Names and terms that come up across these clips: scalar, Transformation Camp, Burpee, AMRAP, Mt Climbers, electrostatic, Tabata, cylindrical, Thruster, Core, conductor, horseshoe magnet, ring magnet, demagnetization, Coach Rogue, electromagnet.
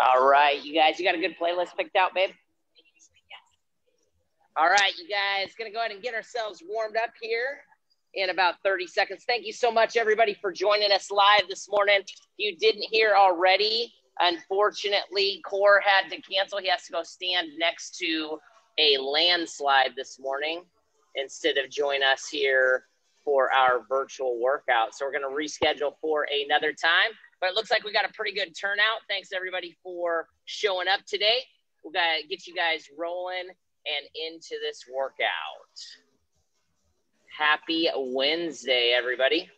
All right, you guys, you got a good playlist picked out, babe? All right, you guys, gonna go ahead and get ourselves warmed up here in about 30 seconds. Thank you so much, everybody, for joining us live this morning. If you didn't hear already, unfortunately, Core had to cancel. He has to go stand next to a landslide this morning instead of join us here for our virtual workout. So we're gonna reschedule for another time, but it looks like we got a pretty good turnout. Thanks everybody for showing up today. We'll get you guys rolling and into this workout. Happy Wednesday, everybody.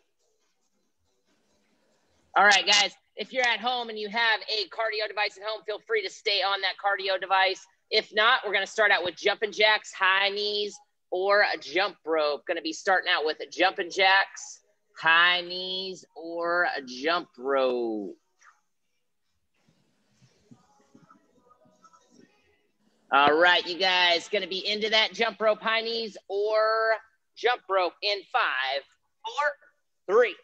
All right, guys, if you're at home and you have a cardio device at home, feel free to stay on that cardio device. If not, we're gonna start out with jumping jacks, high knees, or a jump rope. Gonna be starting out with jumping jacks, high knees, or a jump rope. All right, you guys, gonna be into that jump rope, high knees, or jump rope in 5, 4, 3,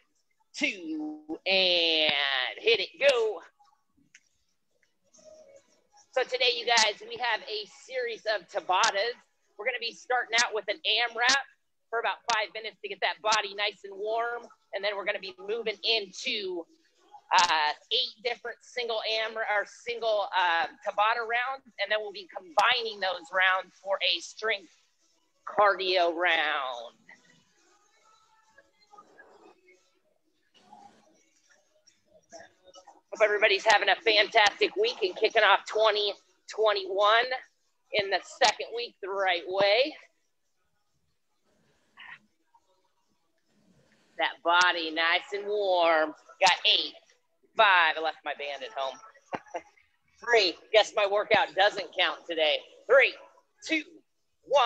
2, and hit it, go. So today, you guys, we have a series of Tabatas. We're gonna be starting out with an AMRAP for about 5 minutes to get that body nice and warm. And then we're gonna be moving into 8 different single Tabata rounds. And then we'll be combining those rounds for a strength cardio round. Hope everybody's having a fantastic week and kicking off 2021 in the second week the right way. That body nice and warm. Got 8, 5. I left my band at home. 3. Guess my workout doesn't count today. 3, 2, 1.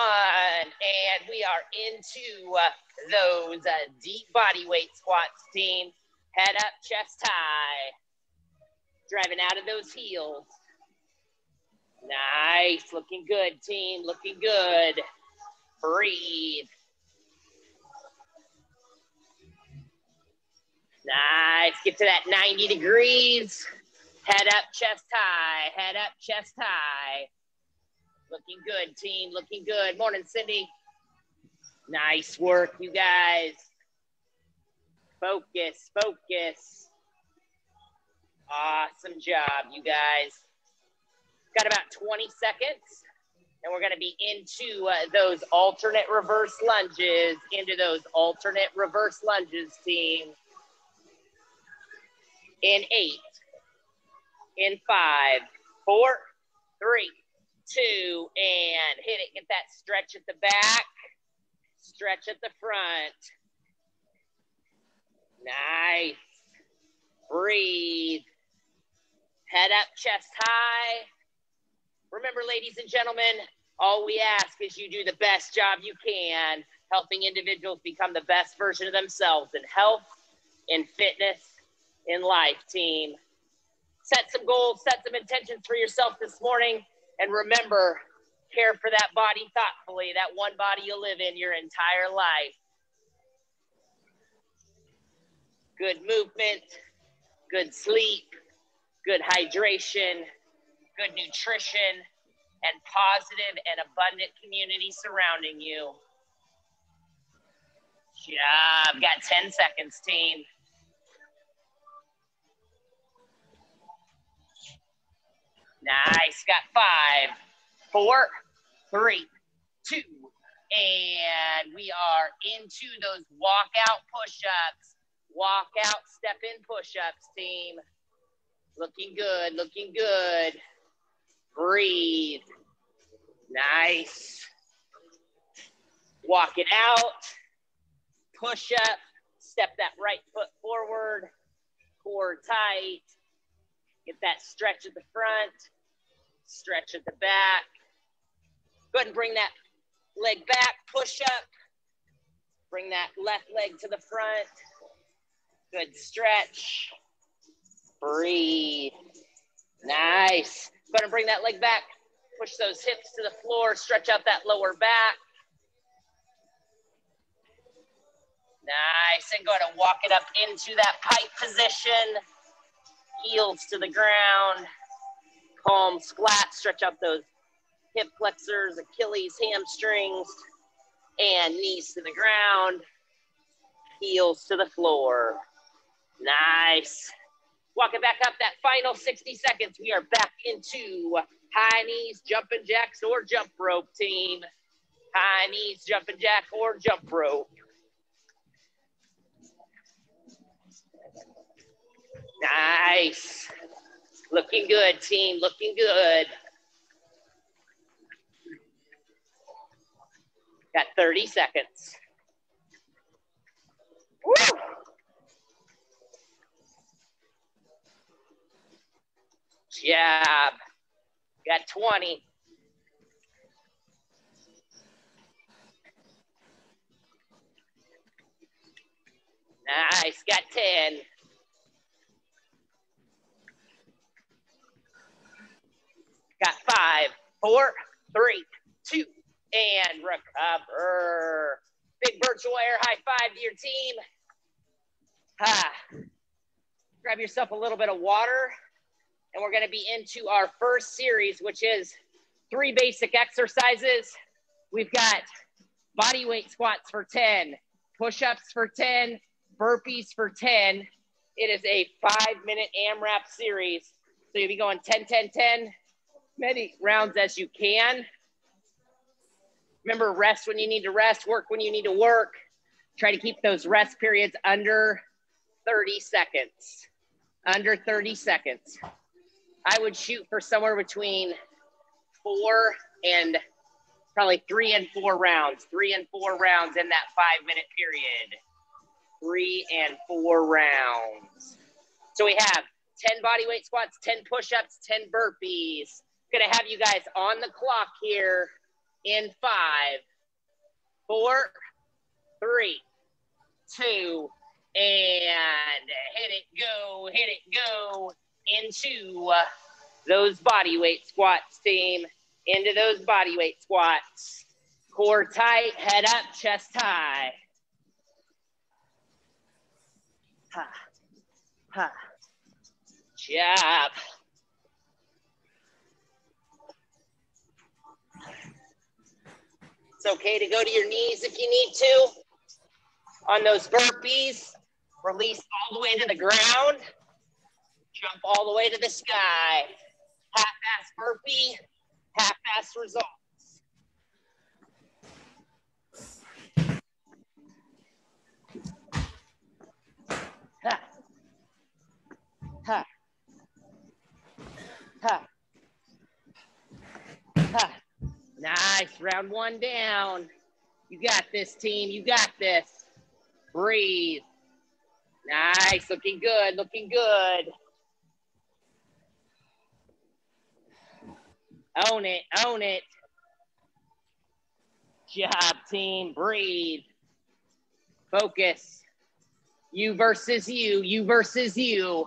And we are into those deep body weight squats, team. Head up, chest high. Driving out of those heels. Nice. Looking good, team. Looking good. Breathe. Nice. Get to that 90 degrees. Head up, chest high. Head up, chest high. Looking good, team. Looking good. Morning, Cindy. Nice work, you guys. Focus, focus. Awesome job, you guys. Got about 20 seconds, and we're going to be into those alternate reverse lunges, team. In 8, in 5, 4, 3, 2, and hit it. Get that stretch at the back, stretch at the front. Nice. Breathe. Head up, chest high. Remember, ladies and gentlemen, all we ask is you do the best job you can, helping individuals become the best version of themselves in health, in fitness, in life, team. Set some goals, set some intentions for yourself this morning, and remember, care for that body thoughtfully, that one body you live in your entire life. Good movement, good sleep, good hydration, good nutrition, and positive and abundant community surrounding you. Yeah, I've got 10 seconds, team. Nice, got 5, 4, 3, 2, and we are into those walkout push-ups. Walkout step-in push-ups, team. Looking good, looking good. Breathe. Nice. Walk it out. Push-up. Step that right foot forward. Core tight. Get that stretch at the front. Stretch at the back. Go ahead and bring that leg back, push up. Bring that left leg to the front. Good stretch. Breathe. Nice. Go ahead and bring that leg back. Push those hips to the floor. Stretch out that lower back. Nice. And go ahead and walk it up into that pike position. Heels to the ground. palm squat, stretch out those hip flexors, Achilles, hamstrings, and knees to the ground, heels to the floor. Nice. Walk it back up that final 60 seconds. We are back into high knees, jumping jacks, or jump rope, team. High knees, jumping jack, or jump rope. Nice. Looking good, team. Looking good. Got 30 seconds. Woo! Yeah. Got 20. Nice. Got 10. Got 5, 4, 3, 2, and recover. Big virtual air high five to your team. Ah. Grab yourself a little bit of water. And we're gonna be into our first series, which is 3 basic exercises. We've got body weight squats for 10, push-ups for 10, burpees for 10. It is a 5-minute AMRAP series. So you'll be going 10, 10, 10, many rounds as you can. Remember, rest when you need to rest, work when you need to work. Try to keep those rest periods under 30 seconds. Under 30 seconds. I would shoot for somewhere between 3 and 4 rounds. 3 and 4 rounds in that 5-minute period. 3 and 4 rounds. So we have 10 bodyweight squats, 10 push-ups, 10 burpees. Gonna have you guys on the clock here in 5, 4, 3, 2, and hit it, go, into those body weight squats, team. Into those body weight squats. Core tight, head up, chest high. Ha, ha, jab. It's okay to go to your knees if you need to. On those burpees, release all the way to the ground. Jump all the way to the sky. Half-ass burpee, half-ass results. Ha. Ha. Ha. Ha. Nice, round 1 down. You got this, team, you got this. Breathe. Nice, looking good, looking good. Own it, own it. Job, team, breathe. Focus. You versus you, you versus you.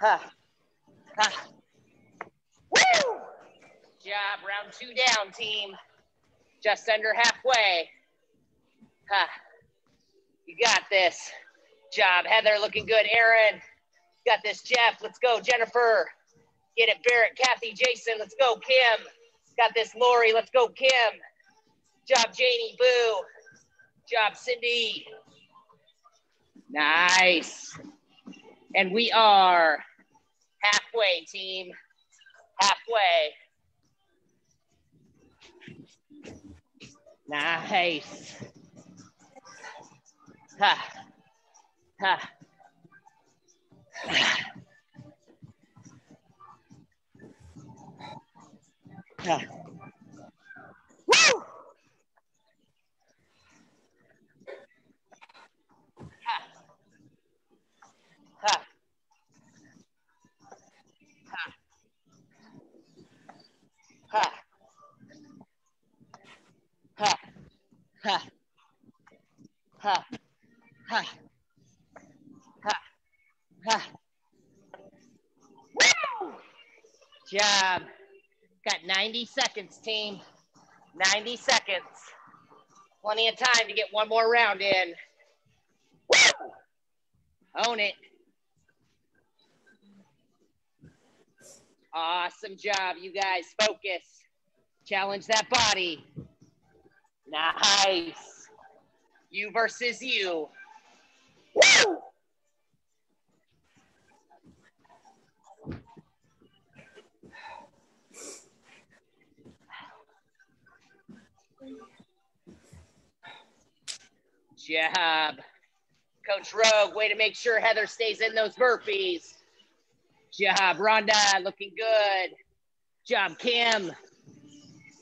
Ha. Ha. Woo! Good job. Round 2 down, team. Just under halfway. Ha. You got this. Job, Heather, looking good. Aaron, got this. Jeff, let's go. Jennifer, get it. Barrett, Kathy, Jason, let's go. Kim, got this. Lori, let's go. Kim, job. Janie, Boo, job. Cindy, nice. And we are halfway, team. Halfway. Nice. Ha, ha, ha, ha. Woo! job. Got 90 seconds, team. 90 seconds. Plenty of time to get one more round in. Woo! Own it. Awesome job, you guys. Focus. Challenge that body. Nice. You versus you. Woo! Job. Coach Rogue, way to make sure Heather stays in those burpees. Job, Rhonda, looking good. Job, Kim.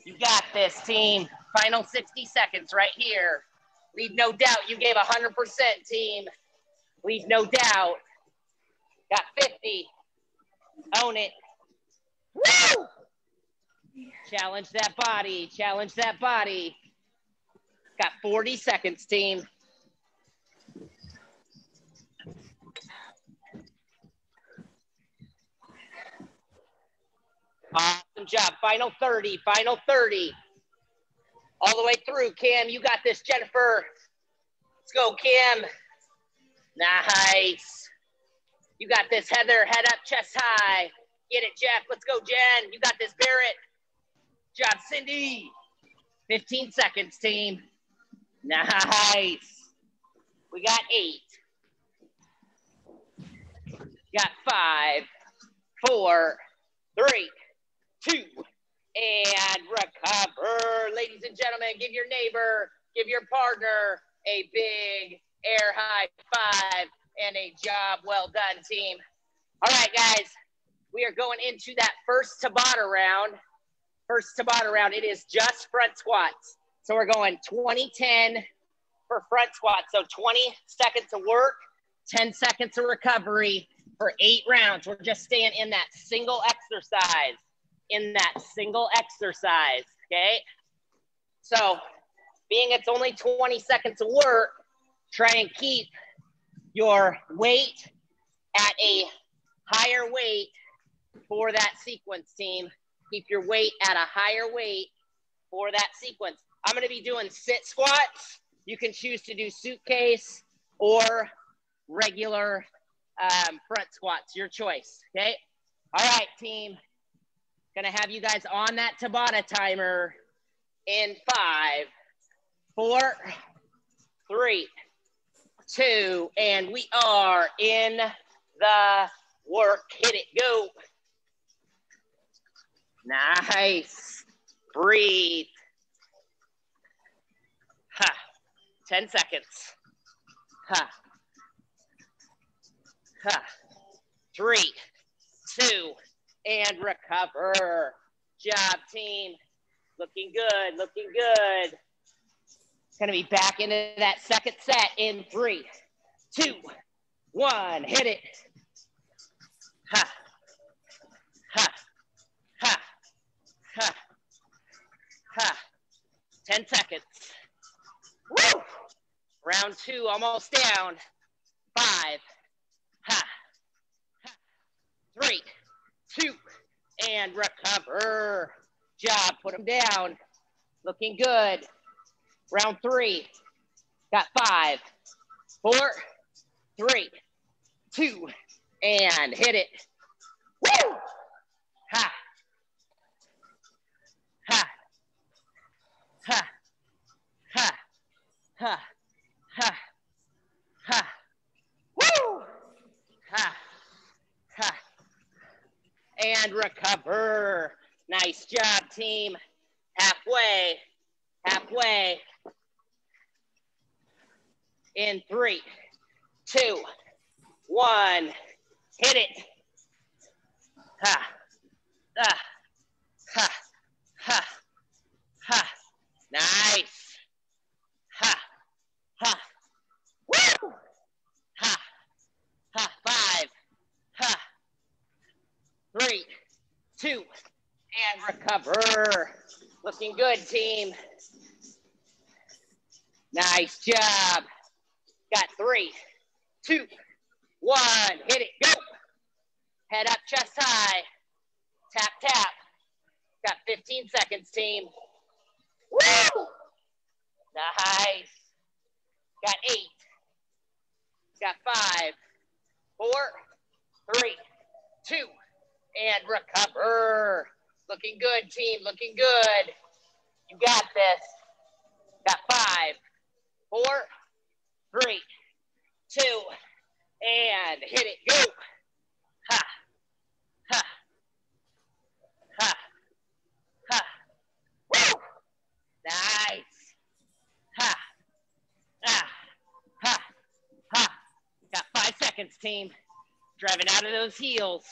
You got this, team. Final 60 seconds right here. Leave no doubt you gave 100%, team. Leave no doubt. Got 50. Own it. Woo! Challenge that body. Challenge that body. Got 40 seconds, team. Awesome job. Final 30. Final 30. All the way through, Kim. You got this, Jennifer. Let's go, Kim. Nice. You got this, Heather. Head up, chest high. Get it, Jeff. Let's go, Jen. You got this, Barrett. Good job, Cindy. 15 seconds, team. Nice. We got 8. Got 5, 4, 3, 2, and recover. Ladies and gentlemen, give your neighbor, give your partner a big air high five and a job well done, team. All right, guys, we are going into that first Tabata round. First Tabata round, it is just front squats. So we're going 20-10 for front squats. So 20 seconds of work, 10 seconds of recovery. For 8 rounds, we're just staying in that single exercise, okay? So being it's only 20 seconds of work, try and keep your weight at a higher weight for that sequence, team. Keep your weight at a higher weight for that sequence. I'm gonna be doing sit squats. You can choose to do suitcase or regular front squats, your choice, okay? All right, team. Gonna have you guys on that Tabata timer in 5, 4, 3, 2, and we are in the work. Hit it, go. Nice. Breathe. Ha. 10 seconds. Ha. Huh. 3, 2, and recover. Job, team. Looking good, looking good. Gonna be back into that second set in 3, 2, 1. Hit it. Ha. Ha. Ha. Ha. Ha. 10 seconds. Woo! Round 2, almost down. 5. Ha, ha, 3, 2, and recover. Job, put them down. Looking good. Round 3, got 5, 4, 3, 2, and hit it. Woo! Ha, ha, ha, ha, ha, ha, ha. Woo! Ha, ha, and recover. Nice job, team. Halfway, halfway. In 3, 2, 1, hit it. Ha, ha, ha, ha, ha. Nice. Ha, ha. Woo! Ha. Ha, 5, ha, 3, 2, and recover. Looking good, team. Nice job. Got 3, 2, 1. Hit it, go. Head up, chest high. Tap, tap. Got 15 seconds, team. Woo! Nice. Got 8. Got 5, 4, 3, 2, and recover. Looking good, team, looking good. You got this. Got 5, 4, 3, 2, and hit it, go. Ha, ha, ha, ha. Woo! Nice. Ha, ha, ha, ha. Got 5 seconds, team. Driving out of those heels.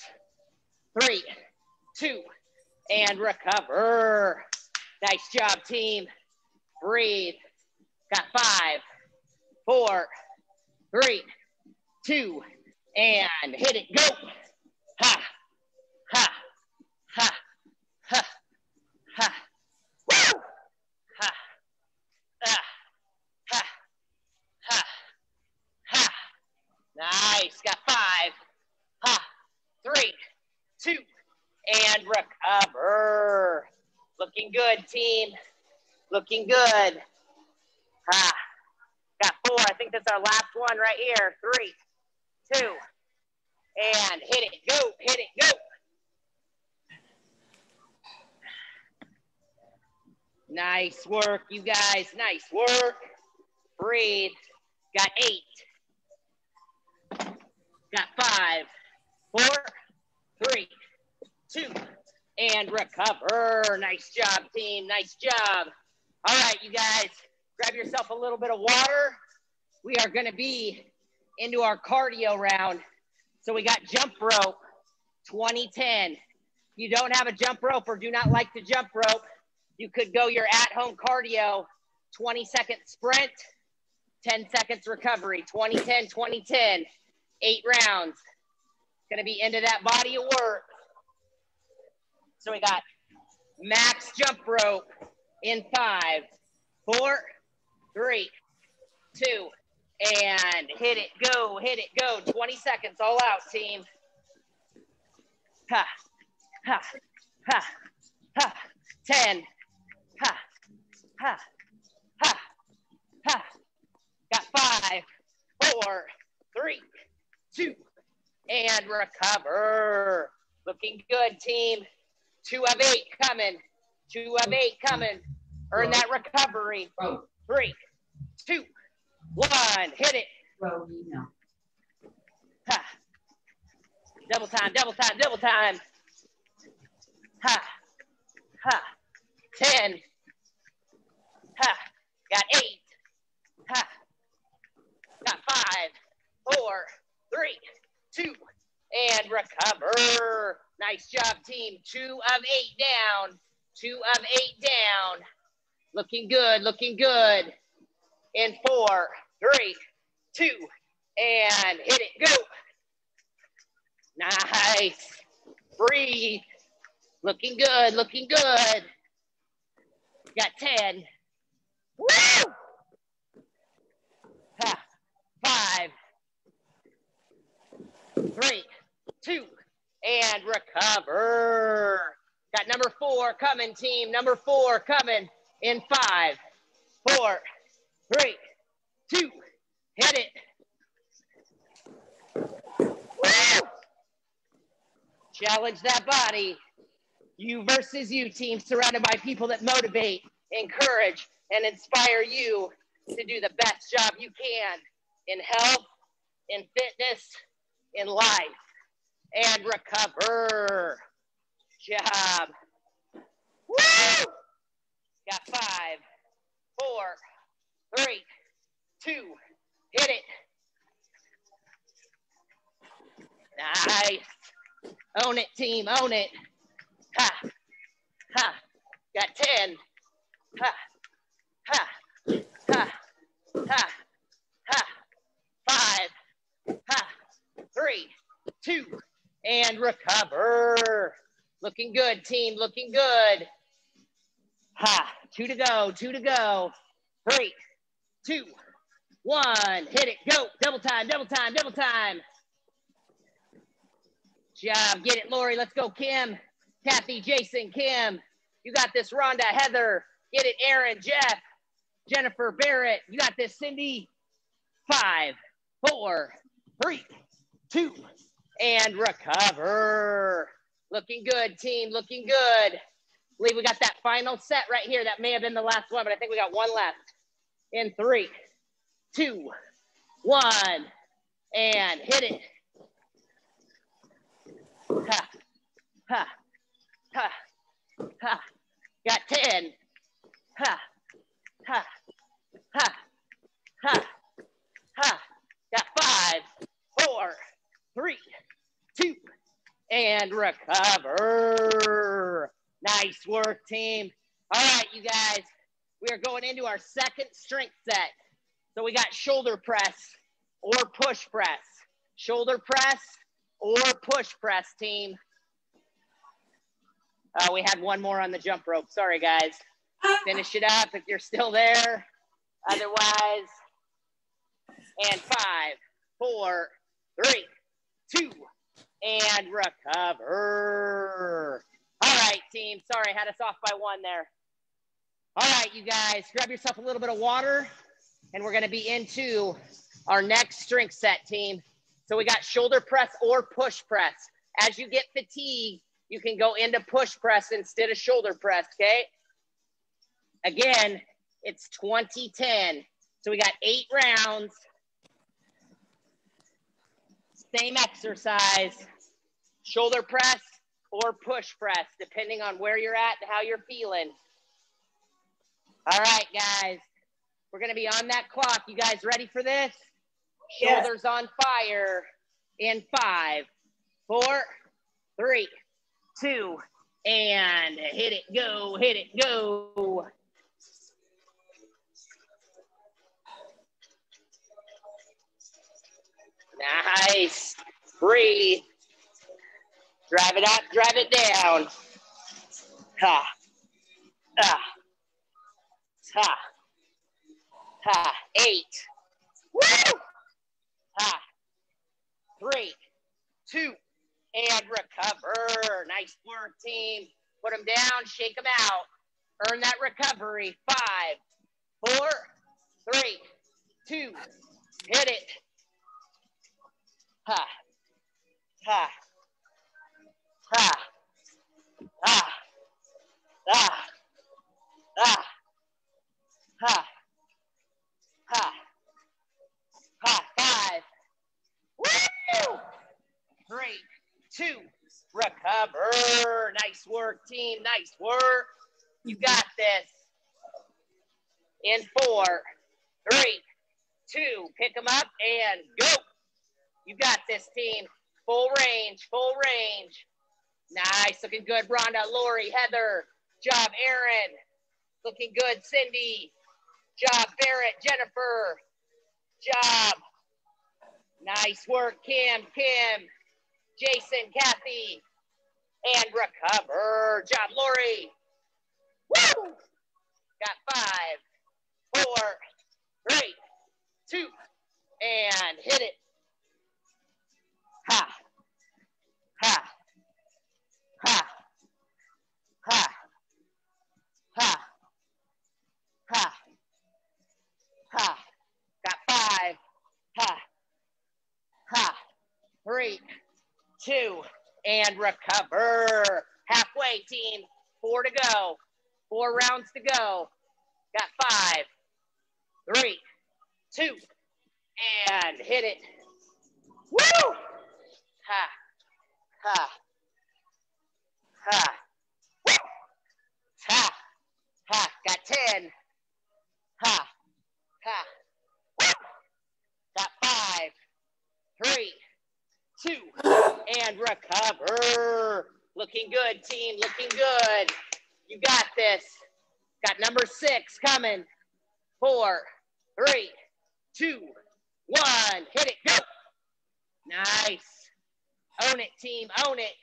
3, 2, and recover. Nice job, team. Breathe. Got 5, 4, 3, 2, and hit it, go. Ha, ha, ha, ha, ha. Woo! Ha, ha, ha, ha, ha. Nice, got 5. Ha, 3, 2, and recover. Looking good, team. Looking good. Ha. Got 4. I think that's our last one right here. 3, 2, and hit it, go. Hit it, go. Nice work, you guys. Nice work. Breathe. Got 8. Got 5, 4, 3, 2, and recover. Nice job, team. Nice job. All right, you guys, grab yourself a little bit of water. We are going to be into our cardio round. So we got jump rope, 20-10. If you don't have a jump rope or do not like to jump rope, you could go your at-home cardio, 20-second sprint, 10 seconds recovery, 20-10, 20-10, 8 rounds. Going to be into that body of work. So we got max jump rope in 5, 4, 3, 2, and hit it, go, hit it, go. 20 seconds, all out, team. Ha, ha, ha, ha, 10, ha, ha, ha, ha. Got 5, 4, 3, 2, and recover. Looking good, team. 2 of 8 coming. 2 of 8 coming. Earn that recovery. 3, 2, 1. Hit it. Ha. Double time, double time, double time. Ha. Ha. 10. Ha. Got 8. Ha. Got 5, 4, 3, 2, and recover. Nice job, team. 2 of 8 down. 2 of 8 down. Looking good, looking good. In 4, 3, 2, and hit it, go. Nice. Breathe. Looking good, looking good. Got 10. Woo! Ha. 5, 3, 2, and recover. Got number 4 coming, team. Number 4 coming in 5, 4, 3, 2. Hit it. Woo! Challenge that body. You versus you, team, surrounded by people that motivate, encourage, and inspire you to do the best job you can in health, in fitness, in life, and recover. Job. Woo! Got 5, 4, 3, 2, hit it. Nice. Own it, team, own it. Ha, ha. Got 10. Ha, ha, ha, ha, ha. 5, ha. 3, 2, and recover. Looking good, team, looking good. Ha, 2 to go, 2 to go. 3, 2, 1, hit it, go. Double time, double time, double time. Job, get it, Lori, let's go, Kim. Kathy, Jason, Kim. You got this, Rhonda, Heather. Get it, Aaron, Jeff, Jennifer, Barrett. You got this, Cindy. 5, 4, 3, 2, and recover. Looking good, team, looking good. I believe we got that final set right here. That may have been the last one, but I think we got one left. In 3, 2, 1, and hit it. Ha, ha, ha, ha. Got 10. Ha, ha, ha, ha, ha. Got 5, 4, 3, 2, and recover. Nice work, team. All right, you guys, we are going into our second strength set. So we got shoulder press or push press. Shoulder press or push press, team. We had one more on the jump rope. Sorry, guys. Finish it up if you're still there. Otherwise, and 5, 4, 3, 2, and recover. All right, team. Sorry, had us off by one there. All right, you guys, grab yourself a little bit of water, and we're going to be into our next strength set, team. So we got shoulder press or push press. As you get fatigued, you can go into push press instead of shoulder press, okay? Again, it's 20-10. So we got 8 rounds. Same exercise, shoulder press or push press, depending on where you're at and how you're feeling. All right, guys, we're gonna be on that clock. You guys ready for this? Yes. Shoulders on fire in 5, 4, 3, 2, and hit it, go, hit it, go. Nice, breathe. Drive it up, drive it down. Ha, ah, ha, ha, 8. Woo! Ha, 3, 2, and recover. Nice work, team. Put them down, shake them out. Earn that recovery. 5, 4, 3, 2, hit it. Ha, ha, ha, ha, ha, ha, ha, ha, ha, 5. Woo! 3, 2, recover. Nice work, team. Nice work. You got this. In 4, 3, 2, pick them up and go. You got this, team. Full range, full range. Nice, looking good, Rhonda, Lori, Heather. Job, Aaron. Looking good, Cindy. Job, Barrett, Jennifer. Job. Nice work, Kim. Jason, Kathy. And recover. Job, Lori. Woo! Got 5, 4, 3, 2, and hit it. Ha, ha, ha, ha, ha, ha, ha. Got 5, ha, ha, 3, 2, and recover. Halfway, team, 4 to go, 4 rounds to go. Got 5, 3, 2, and hit it. Woo! Ha, ha, ha, woo, ha, ha, got 10, ha, ha, woo, got 5, 3, 2, and recover. Looking good, team, looking good. You got this. Got number 6 coming. 4, 3, 2, 1, hit it, go. Nice. Own it, team, own it.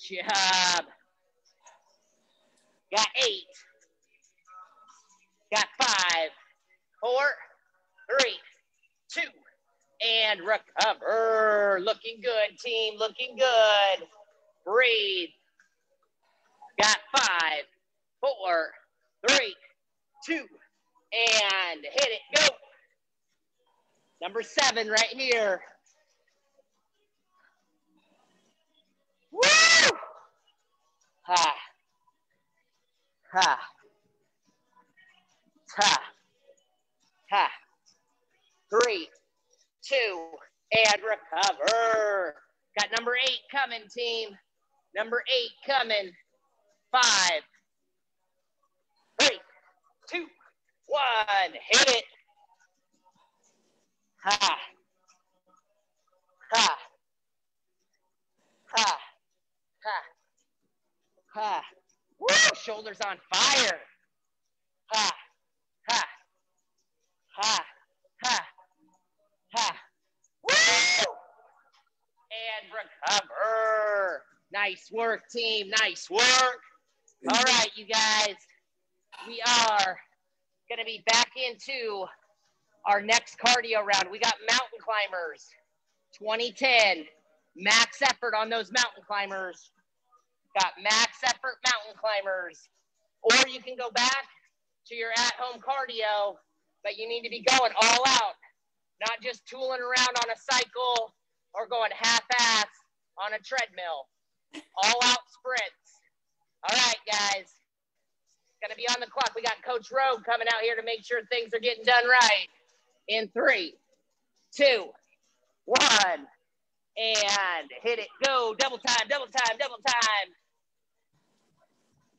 Job. Got 8. Got 5, 4, 3, 2, and recover. Looking good, team. Looking good. Breathe. Got 5, 4, 3, 2, and hit it. Go. Number 7 right here. Woo! Ha. Ha. Ha. Ha. 3, 2, and recover. Got number 8 coming, team. Number 8 coming. 5, 3, 2, 1. Hit it. Ha. Ha. Ha. Ha. Ha. Woo! Shoulders on fire. Ha. Ha. Ha. Ha. Ha. Woo! And recover. Nice work, team. Nice work. All right, you guys. We are going to be back into our next cardio round. We got mountain climbers, 2010. Max effort on those mountain climbers. Got max effort mountain climbers. Or you can go back to your at-home cardio, but you need to be going all out. Not just tooling around on a cycle or going half-ass on a treadmill. All out sprints. All right, guys. Gonna be on the clock. We got Coach Rogue coming out here to make sure things are getting done right. In 3, 2, 1, and hit it. Go. Double time, double time, double time.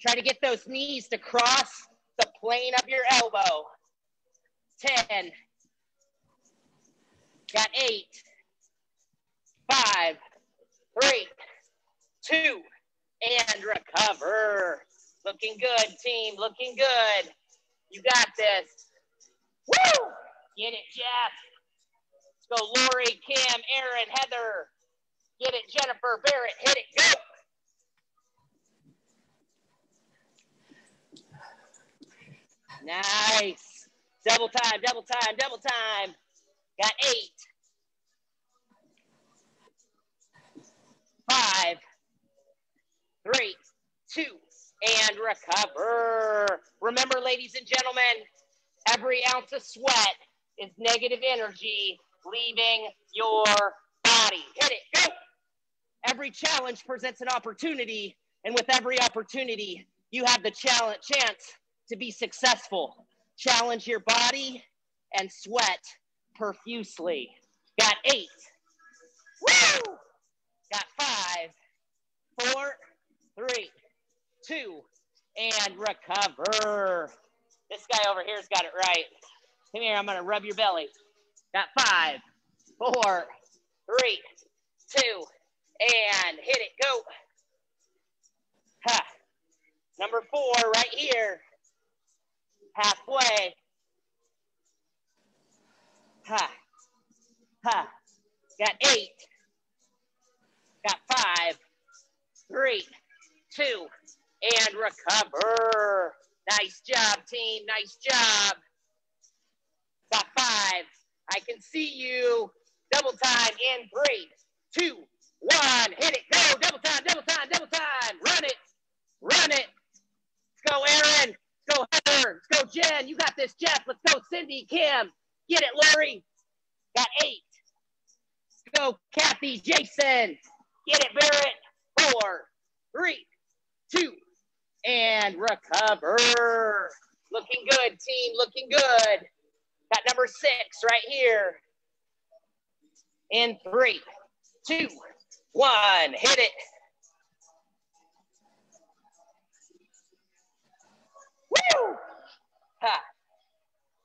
Try to get those knees to cross the plane of your elbow. 10. Got 8. 5, 3, 2, and recover. Looking good, team. Looking good. You got this. Woo! Get it, Jeff. Let's go, Lori, Kim, Aaron, Heather. Get it, Jennifer, Barrett. Hit it. Go. Nice. Double time, double time, double time. Got 8. 5, 3, 2, and recover. Remember, ladies and gentlemen, every ounce of sweat is negative energy leaving your body. Hit it, go. Every challenge presents an opportunity, and with every opportunity, you have the chance to be successful. Challenge your body and sweat profusely. Got 8. Woo! Got 5, 4, 3, 2, and recover. This guy over here's got it right. Come here, I'm gonna rub your belly. Got 5, 4, 3, 2, and hit it, go. Ha. Number 4 right here. Halfway. Ha. Ha. Got 8. Got 5, 3, 2, and recover. Nice job, team. Nice job. Got 5. I can see you. Double time in 3, 2, 1. Hit it. Go. Double time, double time, double time. Run it. Run it. Let's go, Aaron. Let's go, Heather. Let's go, Jen. You got this, Jeff. Let's go, Cindy, Kim. Get it, Lori. Got 8. Let's go, Kathy, Jason. Get it, Barrett. 4, 3, 2, and recover. Looking good, team. Looking good. Got number 6 right here. In 3, 2, 1. Hit it. Woo! Ha.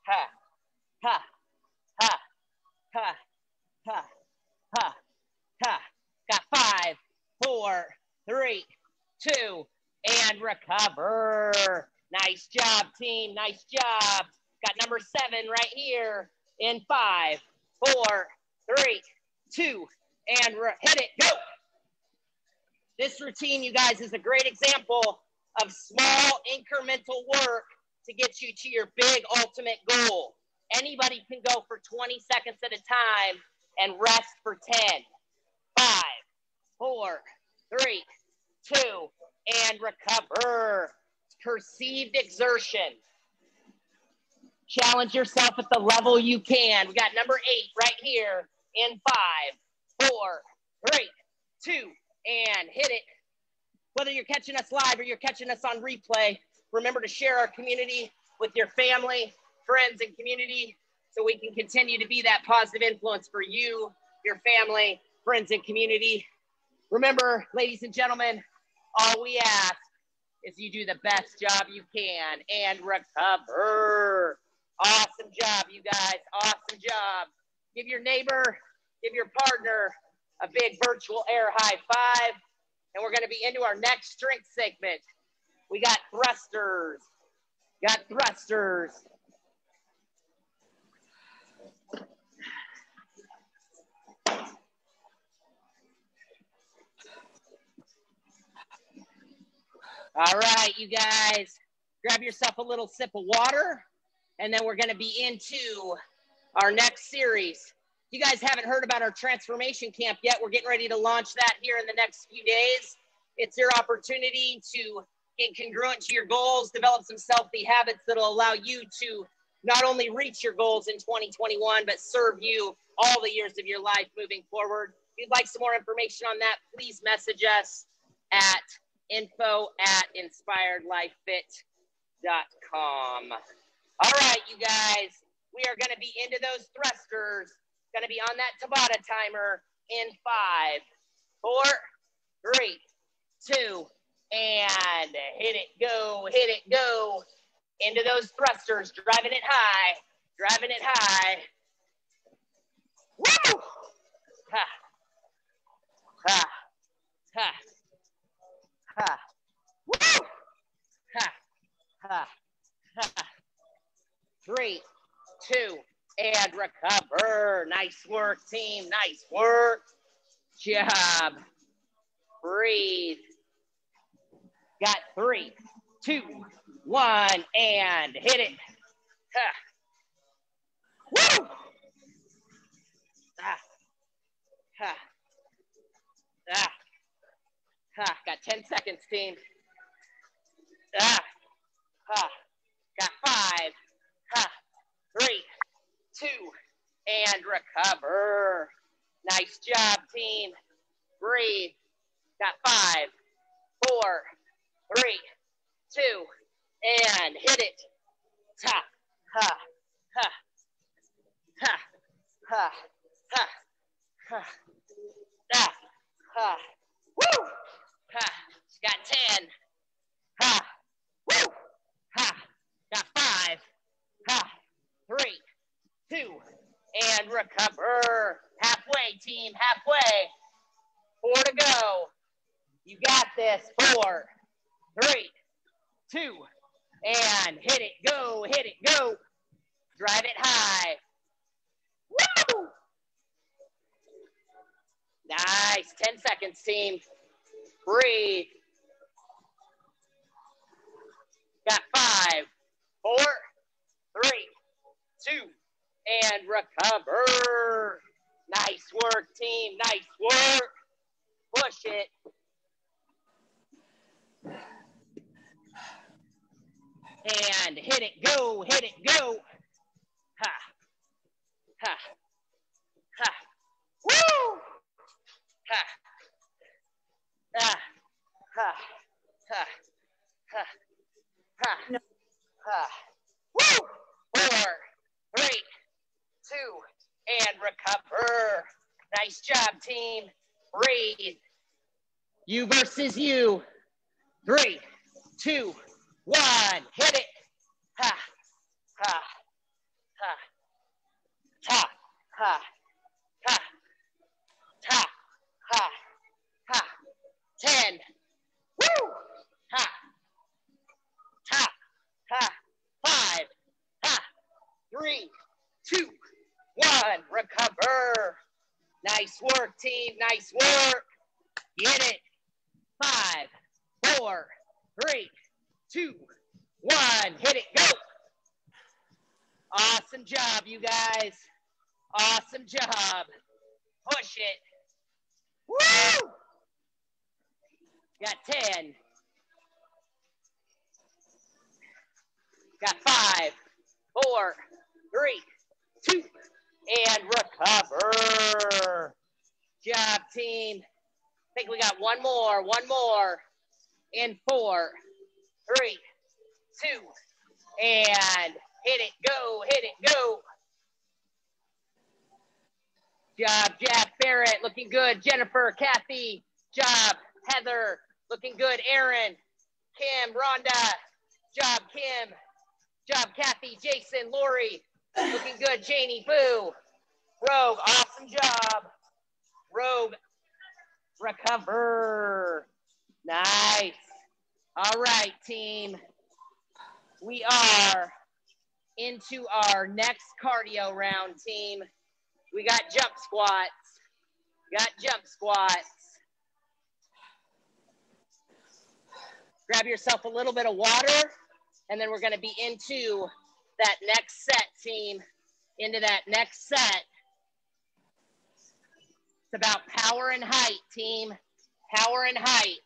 Ha. Ha. Ha. Ha. Ha. Ha. Ha. Got 5, 4, 3, 2, and recover. Nice job, team. Nice job. Got number 7 right here in 5, 4, 3, 2, and hit it. Go. This routine, you guys, is a great example of small incremental work to get you to your big ultimate goal. Anybody can go for 20 seconds at a time and rest for 10, 5, 4, 3, 2, and recover. Perceived exertion. Challenge yourself at the level you can. We got number 8 right here in 5, 4, 3, 2, and hit it. Whether you're catching us live or you're catching us on replay, remember to share our community with your family, friends, and community so we can continue to be that positive influence for you, your family, friends, and community. Remember, ladies and gentlemen, all we ask is you do the best job you can and recover. Awesome job, you guys. Awesome job. Give your neighbor, give your partner a big virtual air high five. And we're gonna be into our next strength segment. We got thrusters. Got thrusters. All right, you guys, grab yourself a little sip of water, and then we're gonna be into our next series. You guys haven't heard about our transformation camp yet. We're getting ready to launch that here in the next few days. It's your opportunity to get congruent to your goals, develop some healthy habits that'll allow you to not only reach your goals in 2021, but serve you all the years of your life moving forward. If you'd like some more information on that, please message us at info@inspiredlifefit.com. All right, you guys, we are going to be into those thrusters. Going to be on that Tabata timer in 5, 4, 3, 2, and hit it, go, hit it, go. Into those thrusters, driving it high, driving it high. Woo! Ha, ha, ha. Ha. Woo! Ha. Ha. Ha. 3, 2, and recover. Nice work, team. Nice work. Job. Breathe. Got 3, 2, 1, and hit it. Ha. Woo! Ha. Ha. Ha. Ha, got 10 seconds, team. Ah, ha, got 5. Ha, 3, 2, and recover. Nice job, team. Breathe. Got 5, 4, 3, 2, and hit it. Ha, ha, ha, ha, ha, ha, ha, ha, ha. Woo! Ha, got 10. Ha, woo, ha, got 5. Ha, 3, 2, and recover. Halfway, team, halfway. 4 to go. You got this. 4, 3, 2, and hit it, go, hit it, go. Drive it high. Woo! Nice, 10 seconds, team. Breathe. Got 5, 4, 3, 2, and recover. Nice work, team. Nice work. Push it. And hit it, go, hit it, go. Ha. Ha. Ha. Woo! Ha. Ah, ha, ha, ha, ha, no. Ha. Woo! 4, 3, 2, and recover. Nice job, team. Breathe. You versus you. 3, 2, 1. Hit it. Ha, ha, ha, ha, ha, ha, ha, ha. 10. Woo! Ha. Ha. Ha. 5. Ha. 3, 2, 1. Recover. Nice work, team. Nice work. Get it. 5, 4, 3, 2, 1. Hit it. Go. Awesome job, you guys. Awesome job. Push it. Woo! Got 10. Got 5, 4, 3, 2, and recover. Job, team. I think we got one more, in 4, 3, 2, and hit it, go, hit it, go. Job, Jeff, Barrett, looking good. Jennifer, Kathy, job. Heather, looking good. Aaron, Kim, Rhonda, job, Kim. Job, Kathy, Jason, Lori, looking good. Janie, Boo, Rogue, awesome job. Rogue, recover. Nice. All right, team. We are into our next cardio round, team. We got jump squats. Grab yourself a little bit of water. And then we're going to be into that next set, team. It's about power and height, team. Power and height.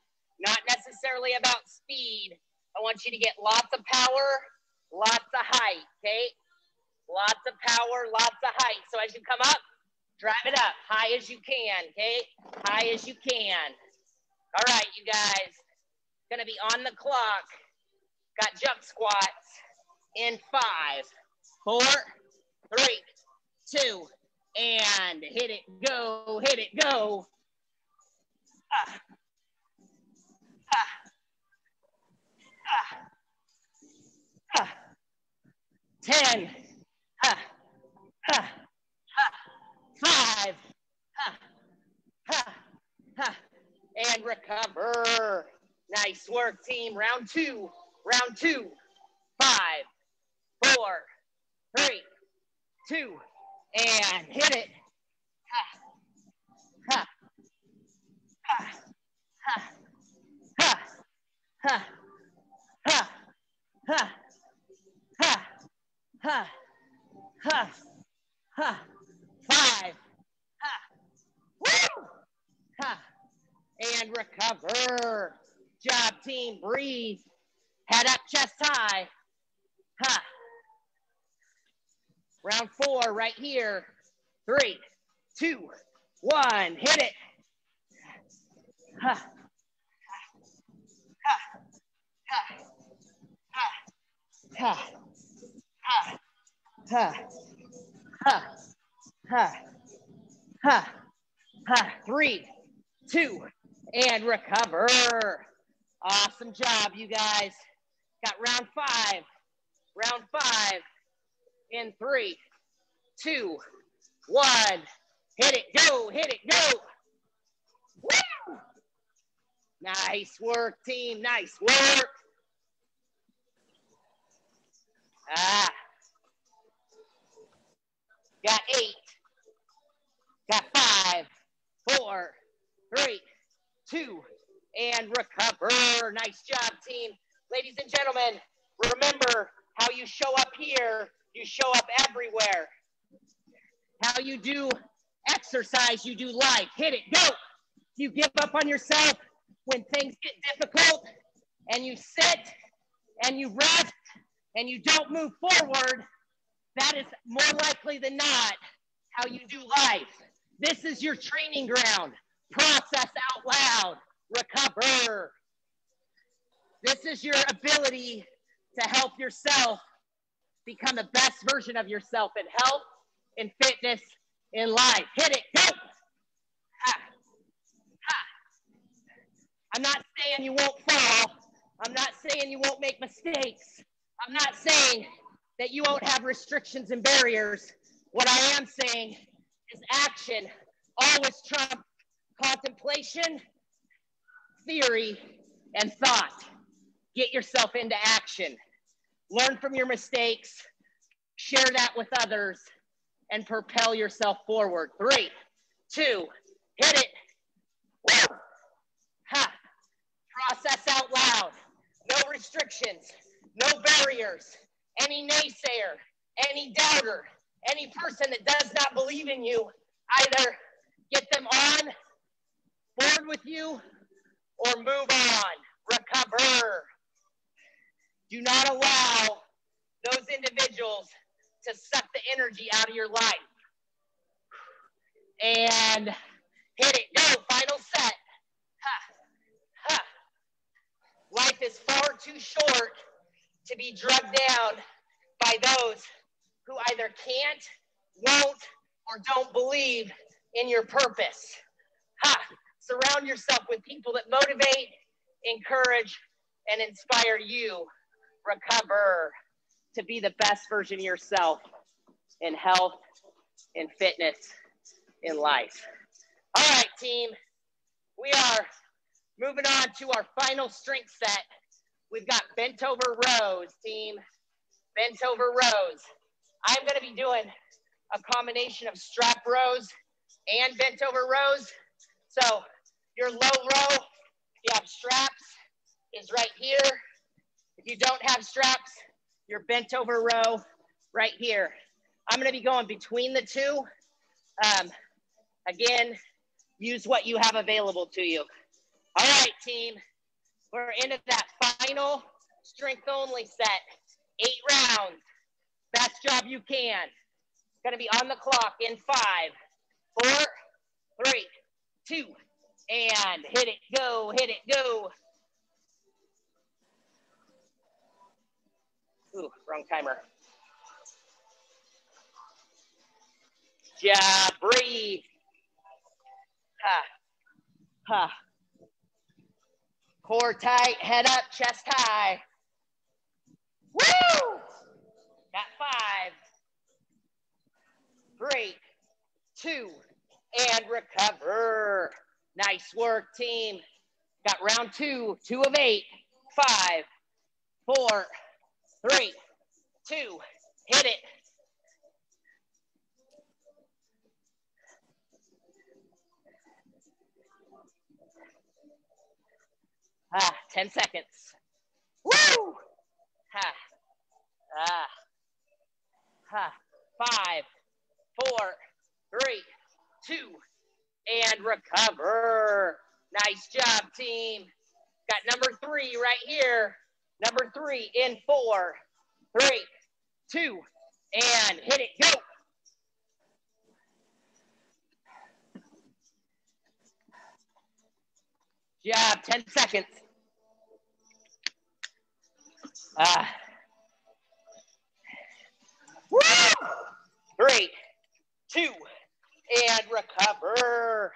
Not necessarily about speed. I want you to get lots of power, lots of height, okay? Lots of power, lots of height. So as you come up, drive it up. High as you can, okay? High as you can. All right, you guys. Going to be on the clock. Got jump squats in 5, 4, 3, 2, and hit it, go, hit it, go. Ten. 5. And recover. Nice work, team. Round two, 5, 4, 3, 2, and hit it. Five. Woo! And recover. Good job, team. Breathe. Head up, chest high. Ha. Round 4 right here. 3, 2, 1. Hit it. Ha. Ha. Ha. Ha. Ha. Ha. Ha. Ha. Ha. Ha. Ha. 3, 2, and recover. Awesome job, you guys. Got round 5 in 3, 2, 1. Hit it, go, hit it, go. Woo! Nice work, team, nice work. Got 8, got 5, 4, 3, 2, and recover. Nice job, team. Ladies and gentlemen, remember how you show up here, you show up everywhere. How you do exercise, you do life. Hit it, go. You give up on yourself when things get difficult and you sit and you rest and you don't move forward, that is more likely than not how you do life. This is your training ground. Process out loud. Recover. This is your ability to help yourself become the best version of yourself in health, in fitness, in life. Hit it, go. Ha. Ha. I'm not saying you won't fall. I'm not saying you won't make mistakes. I'm not saying that you won't have restrictions and barriers. What I am saying is action always trumps contemplation, theory, and thought. Get yourself into action. Learn from your mistakes. Share that with others and propel yourself forward. 3, 2, hit it. Woo! Ha. Process out loud. No restrictions, no barriers. Any naysayer, any doubter, any person that does not believe in you, either get them on board with you, or move on, recover. Do not allow those individuals to suck the energy out of your life. And hit it, go, final set. Ha, ha. Life is far too short to be drugged down by those who either can't, won't, or don't believe in your purpose. Ha. Surround yourself with people that motivate, encourage, and inspire you. Recover to be the best version of yourself in health, in fitness, in life. All right, team. We are moving on to our final strength set. We've got bent over rows, team. Bent over rows. I'm going to be doing a combination of strap rows and bent over rows. So your low row, if you have straps, is right here. If you don't have straps, your bent over row right here. I'm going to be going between the two. Again, use what you have available to you. All right, team. We're into that final strength only set. 8 rounds. Best job you can. It's going to be on the clock in 5, 4, 3, 2, and hit it, go, hit it, go. Ooh, wrong timer. Yeah, breathe. Ha, ha. Core tight, head up, chest high. Woo! Got 5, 3, 2, and recover. Nice work, team. Got round 2, 2 of 8. 5, 4, 3, 2, hit it. Ah, 10 seconds. Woo! Ha. Ah. Ha. 5, 4, 3, 2, and recover. Nice job, team. Got number 3 right here. Number 3 in 4, 3, 2, and hit it, go. Yeah, 10 seconds. Ah. Woo! 3, 2, and recover.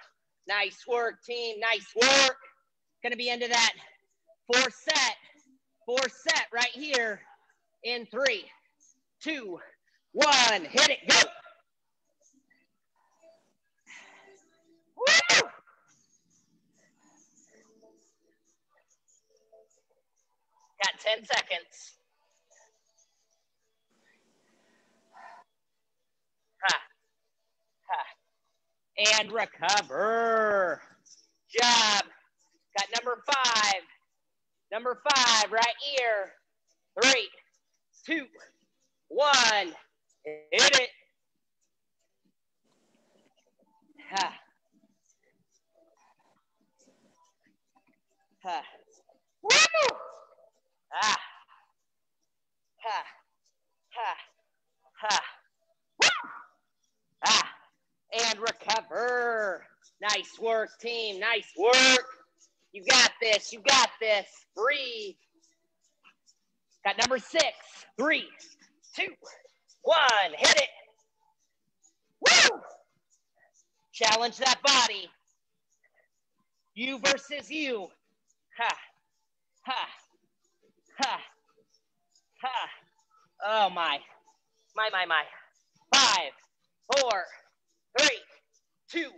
Nice work, team. Nice work. Gonna be into that 4th set. 4th set right here in 3, 2, 1. Hit it, go. Woo! Got 10 seconds. Ha. Ha. And recover. Good job. Got number 5. Number 5 right here. 3, 2, 1. Hit it. Ha. Ha. Woo! Ah. Ha. Ha. Ha. Woo! Ah. And recover. Nice work, team. Nice work. You got this. You got this. Breathe. Got number 6. 3, 2, 1. Hit it. Woo! Challenge that body. You versus you. Ha. Ha. Ha, ha, oh my. 5, 4, 3, 2,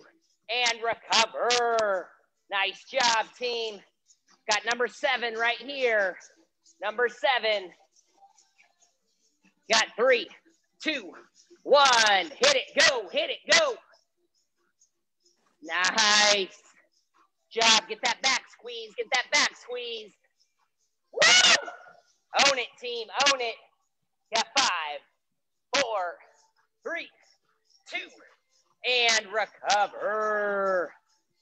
and recover. Nice job, team. Got number 7 right here. Number 7. Got 3, 2, 1. Hit it, go, hit it, go. Nice job. Get that back squeeze, get that back squeeze. Woo! Own it, team. Own it. Got 5, 4, 3, 2, and recover.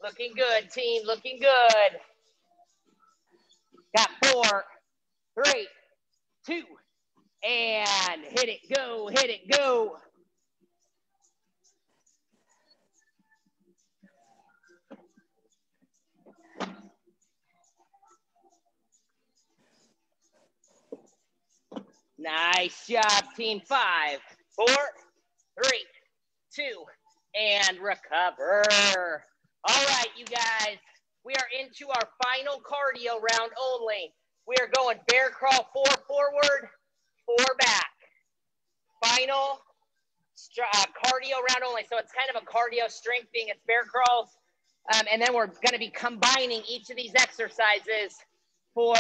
Looking good, team, looking good. Got 4, 3, 2, and hit it, go, hit it, go. Nice job, team. 5, 4, 3, 2, and recover. All right, you guys, we are into our final cardio round only. We are going bear crawl, 4 forward, 4 back. Final cardio round only. So it's kind of a cardio strength thing. It's bear crawls. And then we're going to be combining each of these exercises for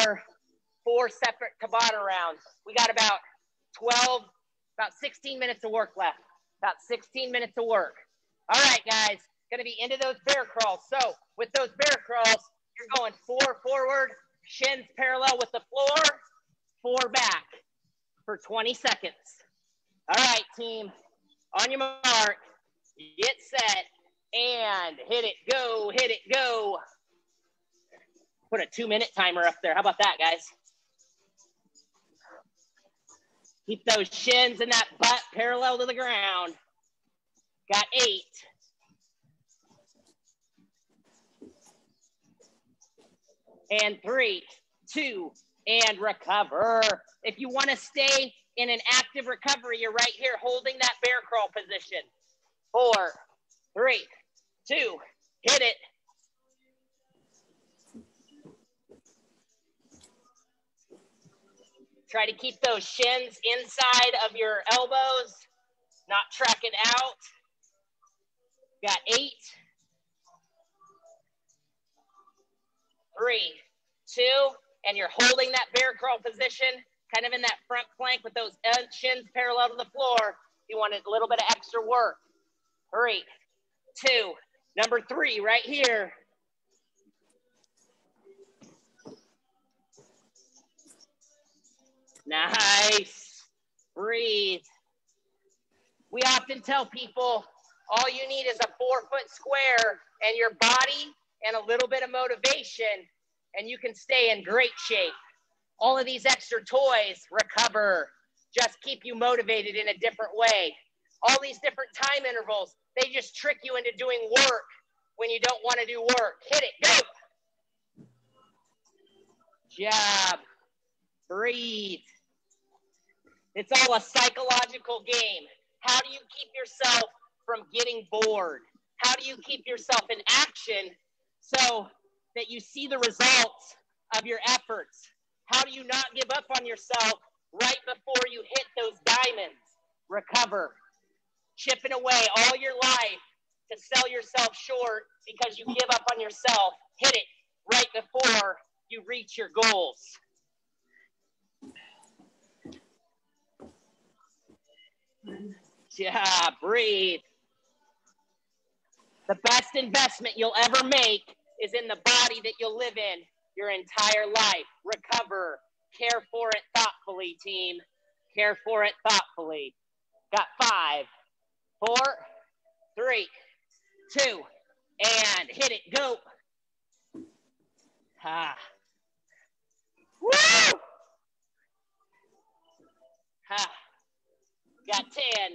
4 separate Tabata rounds. We got about 16 minutes of work left. About 16 minutes of work. All right, guys, gonna be into those bear crawls. So with those bear crawls, you're going 4 forward, shins parallel with the floor, 4 back for 20 seconds. All right, team, on your mark, get set, and hit it, go, hit it, go. Put a 2-minute timer up there. How about that, guys? Keep those shins and that butt parallel to the ground. Got 8. And 3, 2, and recover. If you want to stay in an active recovery, you're right here holding that bear crawl position. 4, 3, 2, hit it. Try to keep those shins inside of your elbows, not tracking out. Got 8, 3, 2, and you're holding that bear crawl position, kind of in that front plank with those shins parallel to the floor. You want a little bit of extra work. 3, 2, number 3 right here. Nice, breathe. We often tell people all you need is a 4-foot square and your body and a little bit of motivation and you can stay in great shape. All of these extra toys recover, just keep you motivated in a different way. All these different time intervals, they just trick you into doing work when you don't want to do work. Hit it, go. Good job, breathe. It's all a psychological game. How do you keep yourself from getting bored? How do you keep yourself in action so that you see the results of your efforts? How do you not give up on yourself right before you hit those diamonds? Recover. Chipping away all your life to sell yourself short because you give up on yourself. Hit it right before you reach your goals. Yeah, breathe. The best investment you'll ever make is in the body that you'll live in your entire life. Recover. Care for it thoughtfully, team. Care for it thoughtfully. Got 5, 4, 3, 2, and hit it, go. Ha. Woo! Ha. Got 10.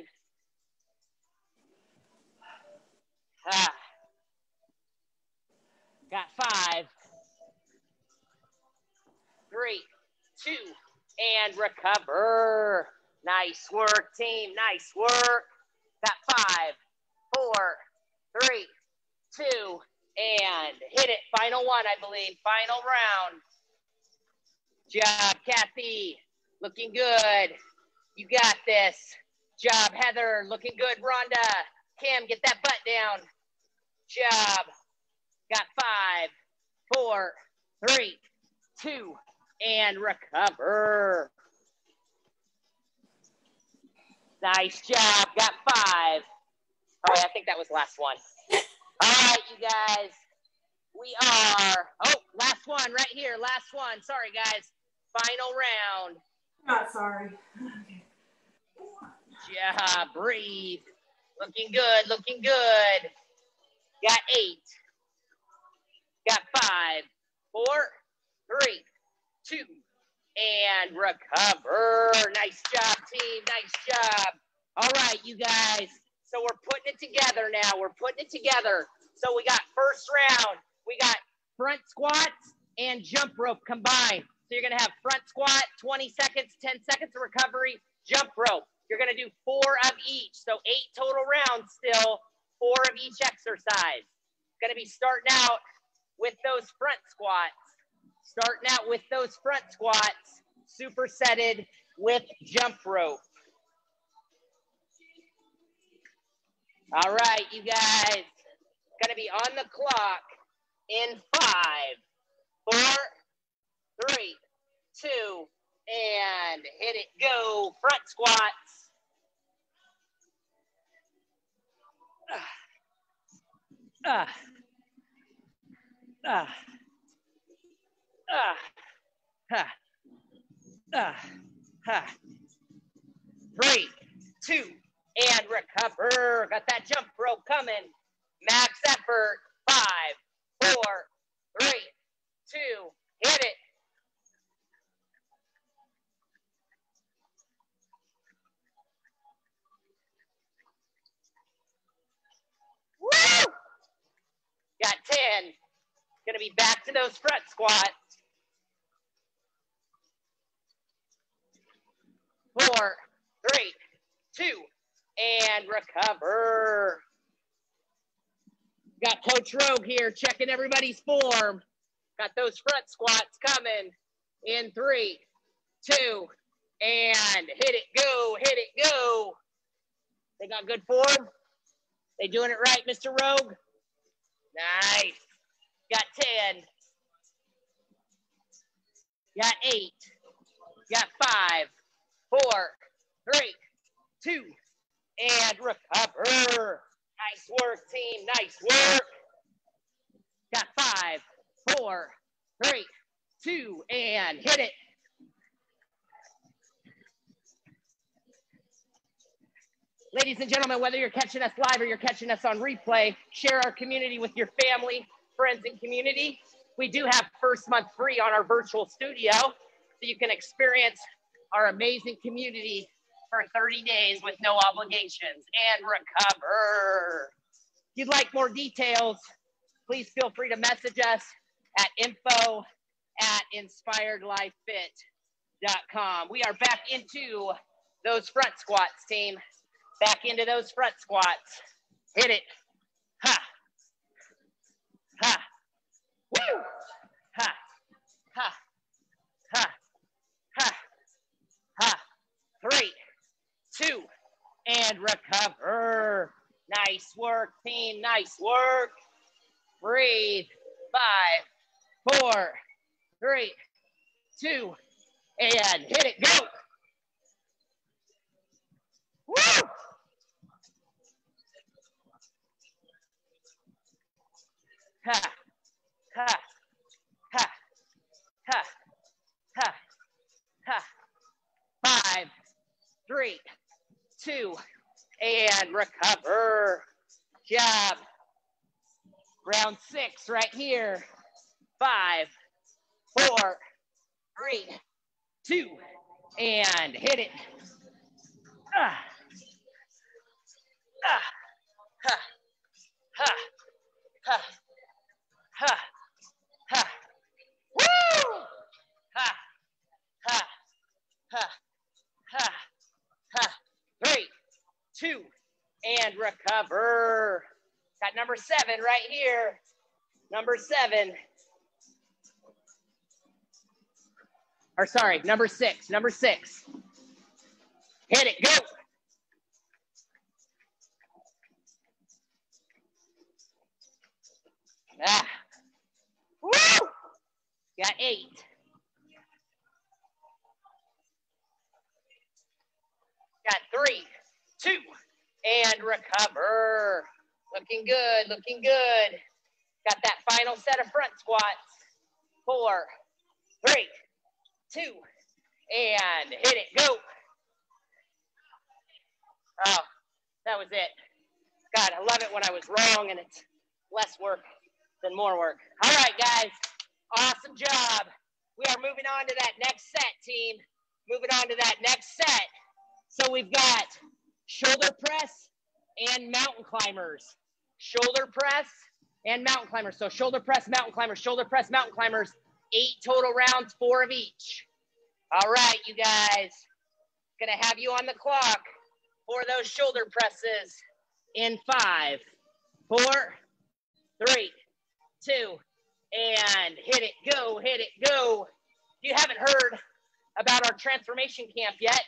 Ah. Got 5, 3, 2, and recover. Nice work, team. Nice work. Got 5, 4, 3, 2, and hit it. Final one, I believe. Final round. Good job, Kathy. Looking good. You got this. Job, Heather. Looking good, Rhonda. Kim, get that butt down. Job. Got 5, 4, 3, 2, and recover. Nice job. Got 5. All right, I think that was the last one. All right, you guys. We are, oh, last one right here. Last one. Sorry, guys. Final round. Not sorry. Yeah, breathe. Looking good, looking good. Got 8. Got 5, 4, 3, 2, and recover. Nice job, team, nice job. All right, you guys. So we're putting it together now. We're putting it together. So we got first round. We got front squats and jump rope combined. So you're gonna have front squat, 20 seconds, 10 seconds of recovery, jump rope. You're gonna do 4 of each. So 8 total rounds still, 4 of each exercise. Gonna be starting out with those front squats. Starting out with those front squats, supersetted with jump rope. All right, you guys, gonna be on the clock in 5, 4, 3, 2, and hit it, go. Front squats. Breathe. 2, and recover. Got that jump rope coming. Max effort. 5, 4, 3, 2, hit it. Woo! Got 10. Gonna be back to those front squats. 4, 3, 2, and recover. Got Coach Rogue here checking everybody's form. Got those front squats coming in 3, 2, and hit it, go, hit it, go. They got good form? They doing it right, Mr. Rogue? Nice. Got 10. Got 8. Got 5, 4, 3, 2, and recover. Nice work, team. Nice work. Got 5, 4, 3, 2, and hit it. Ladies and gentlemen, whether you're catching us live or you're catching us on replay, share our community with your family, friends, and community. We do have first month free on our virtual studio, so you can experience our amazing community for 30 days with no obligations and recover. If you'd like more details, please feel free to message us at info@inspiredlifefit.com. We are back into those front squats, team. Back into those front squats. Hit it. Ha. Ha. Woo. Ha. Ha. Ha. Ha. Ha. 3, 2, and recover. Nice work, team. Nice work. Breathe. 5, 4, 3, 2, and hit it. Go. Woo. Ha, ha, ha, ha, ha, ha. 5, 3, 2, and recover. Good job. Round 6 right here. 5, 4, 3, 2, and hit it. Ah, ah, ha, ha, ha. Ha, ha, woo! Ha, ha, ha, ha, ha. 3, 2, and recover. Got number 7 right here. Number 7. Or sorry, number 6, number 6. Hit it, go! Ah. Woo! Got 8. Got 3, 2, and recover. Looking good, looking good. Got that final set of front squats. 4, 3, 2, and hit it, go. Oh, that was it. God, I love it when I was wrong and it's less work than more work. All right, guys, awesome job. We are moving on to that next set, team. Moving on to that next set. So we've got shoulder press and mountain climbers. Shoulder press and mountain climbers. So shoulder press, mountain climbers. 8 total rounds, 4 of each. All right, you guys. Gonna have you on the clock for those shoulder presses in 5, 4, 3, 2, and hit it, go, hit it, go. If you haven't heard about our transformation camp yet,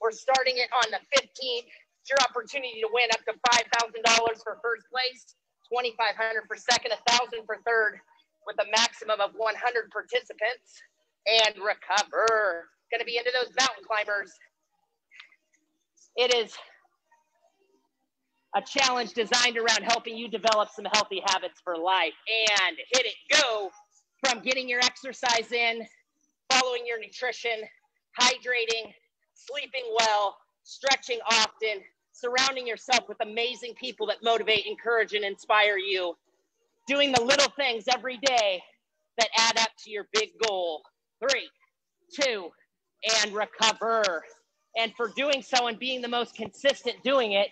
we're starting it on the 15th. It's your opportunity to win up to $5,000 for first place, $2,500 for second, $1,000 for third, with a maximum of 100 participants, and recover. Gonna be into those mountain climbers. It is a challenge designed around helping you develop some healthy habits for life. And hit it, go. From getting your exercise in, following your nutrition, hydrating, sleeping well, stretching often, surrounding yourself with amazing people that motivate, encourage, and inspire you, doing the little things every day that add up to your big goal. 3, 2, and recover. And for doing so and being the most consistent doing it,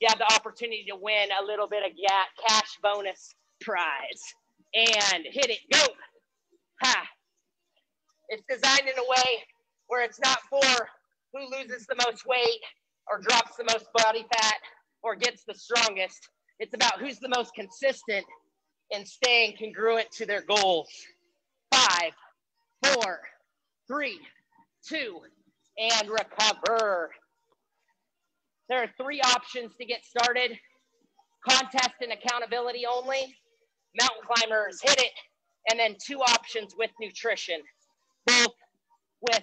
you have the opportunity to win a little bit of cash bonus prize. And hit it, go. Ha. It's designed in a way where it's not for who loses the most weight or drops the most body fat or gets the strongest. It's about who's the most consistent in staying congruent to their goals. 5, 4, 3, 2, and recover. There are 3 options to get started. Contest and accountability only, mountain climbers, hit it, and then 2 options with nutrition, both with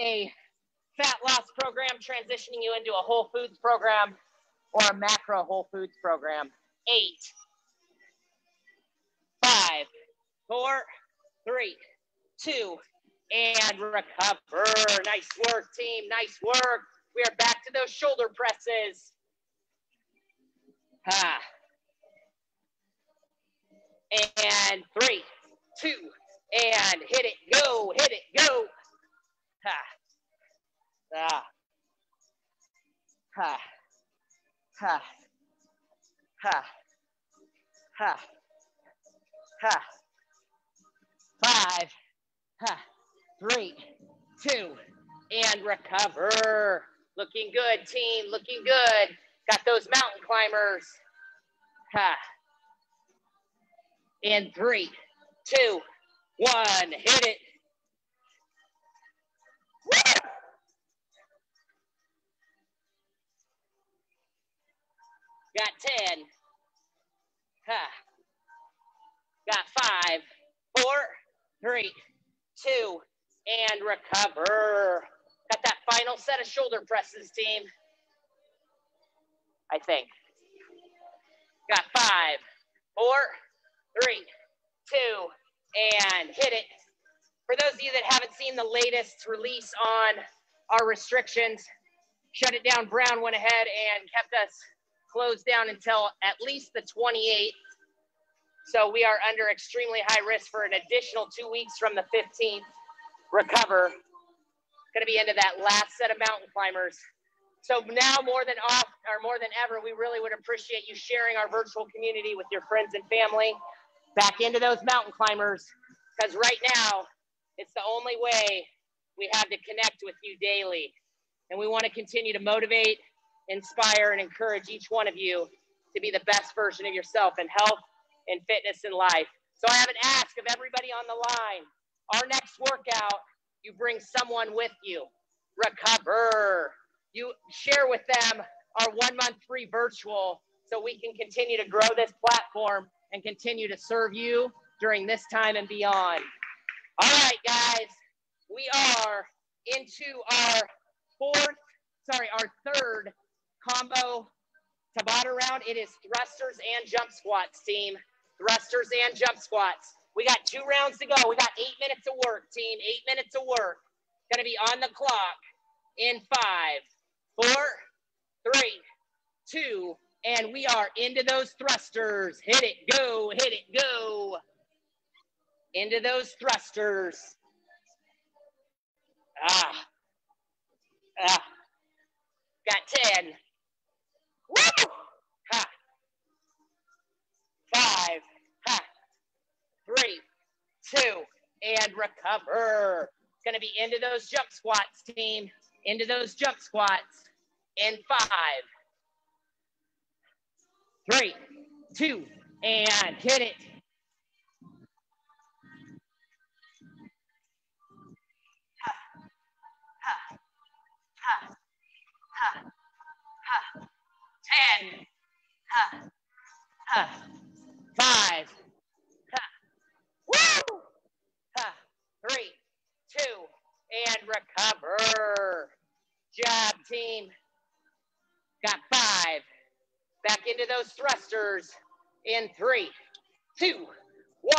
a fat loss program transitioning you into a whole foods program or a macro whole foods program. 8, 5, 4, 3, 2, and recover. Nice work, team, nice work. We are back to those shoulder presses. Ha. And 3, 2, and hit it, go, hit it, go. Ha. Ah. Ha. Ha. Ha. Ha. Ha. 5. Ha. 3, 2, and recover. Looking good, team, looking good. Got those mountain climbers. Ha. And 3, 2, 1, hit it. Woo! Got 10. Ha. Got 5, 4, 3, 2, and recover. Got that final set of shoulder presses, team. I think. Got 5, 4, 3, 2, and hit it. For those of you that haven't seen the latest release on our restrictions, Shut It Down Brown went ahead and kept us closed down until at least the 28th. So we are under extremely high risk for an additional 2 weeks from the 15th. Recover. Gonna be into that last set of mountain climbers. So now more than ever, we really would appreciate you sharing our virtual community with your friends and family. Back into those mountain climbers, because right now it's the only way we have to connect with you daily. And we wanna continue to motivate, inspire, and encourage each one of you to be the best version of yourself in health and fitness and life. So I have an ask of everybody on the line. Our next workout, you bring someone with you. Recover. You share with them our 1-month free virtual so we can continue to grow this platform and continue to serve you during this time and beyond. All right, guys, we are into our third combo Tabata round. It is thrusters and jump squats, team. Thrusters and jump squats. We got 2 rounds to go. We got 8 minutes of work, team. 8 minutes of work. Gonna be on the clock in 5, 4, 3, 2, And we are into those thrusters. Hit it, go, hit it, go. Into those thrusters. Got 10. Woo! Ha. 5, ha. 3, 2, and recover. It's gonna be into those jump squats, team. Into those jump squats. In 5, 3, 2, and hit it. Ha, ha, ha, ha, ha. 10, ha, ha, 5, ha, woo, ha, 3, 2, and recover. Job, team. Got 5. Back into those thrusters in 3, 2, 1.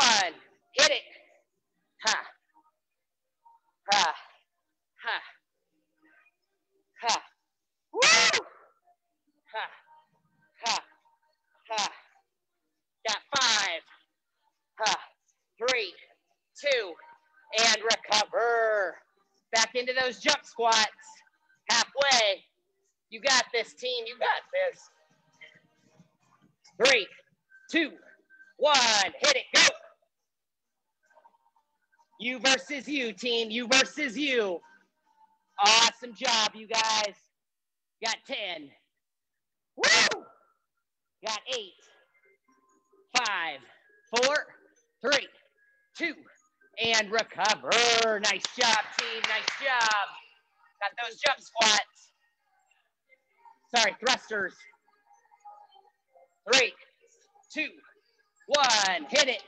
Hit it. Ha, ha, ha, ha, woo, ha, ha, ha. Got 5, ha, 3, 2, and recover. Back into those jump squats, halfway. You got this, team, you got this. 3, 2, 1, hit it, go. You versus you, team, you versus you. Awesome job, you guys. Got 10. Woo! Got 8. 5, 4, 3, 2, and recover. Nice job, team, nice job. Got those jump squats. Sorry, thrusters. 3, 2, 1, hit it.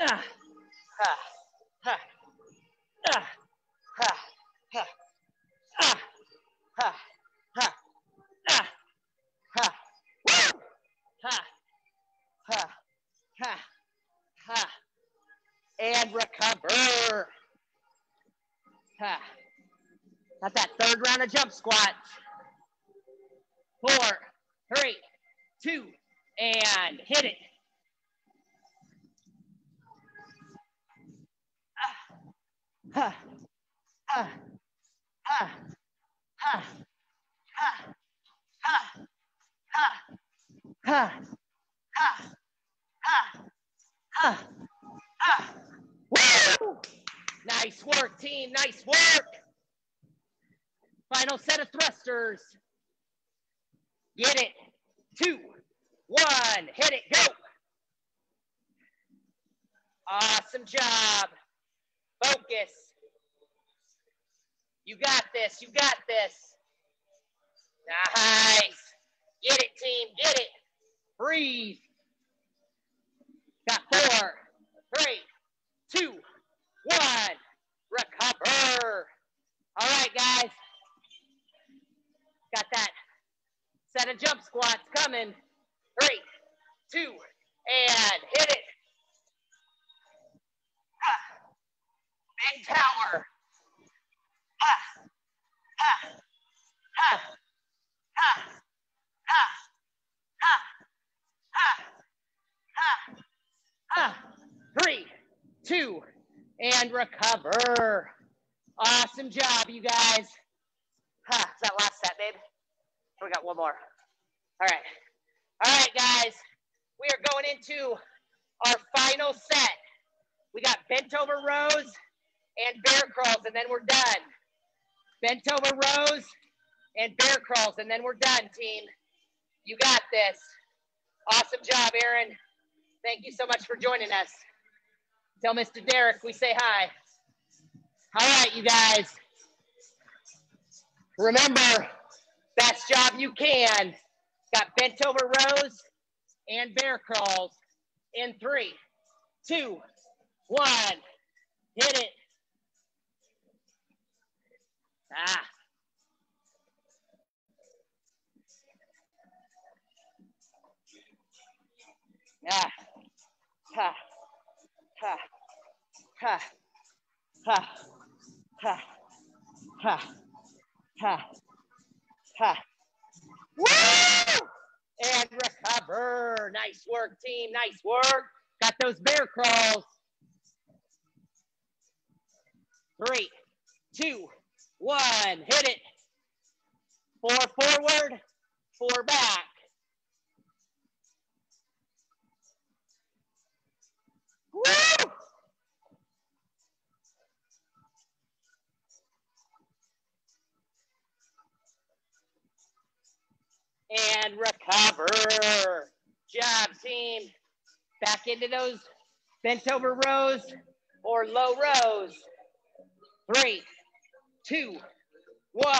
Ah, ha, ha, ah, ha, ha, ah, ha, ha, ah, ha, woo, ha, ha, ha, ha, and recover. Ha. Got that third round of jump squats. 4, 3, 2, and hit it. Ha, ha, ha, ha, ha, ha, ha, ha, ha, ha, ha. Woo! Nice work, team, nice work. Final set of thrusters. Get it. 2, 1, hit it, go. Awesome job. Focus. You got this, you got this. Nice. Get it, team, get it. Breathe. Got 4, 3, 2, 1. Recover. All right, guys. Got that set of jump squats coming. 3, 2, and hit it. Ah, big tower. Ah, ah, ah, ah, ah, ah, ah, ah, ah. 3, 2, and recover. Awesome job, you guys. Huh, is that last set, babe? We got one more. All right. All right, guys. We are going into our final set. We got bent over rows and bear crawls, and then we're done. Bent over rows and bear crawls, and then we're done, team. You got this. Awesome job, Aaron. Thank you so much for joining us. Tell Mr. Derek we say hi. All right, you guys. Remember, best job you can. Got bent over rows and bear crawls in 3, 2, 1. Hit it. Ah. Ah. Ha. Ha. Ha. Ha. Ha. Ha. Ha. Ha. Move! And recover. Nice work, team. Nice work. Got those bear crawls. 3, 2, 1. Hit it. 4 forward, 4 back. 4. Recover. Job, team. Back into those bent over rows or low rows. 3, 2, 1.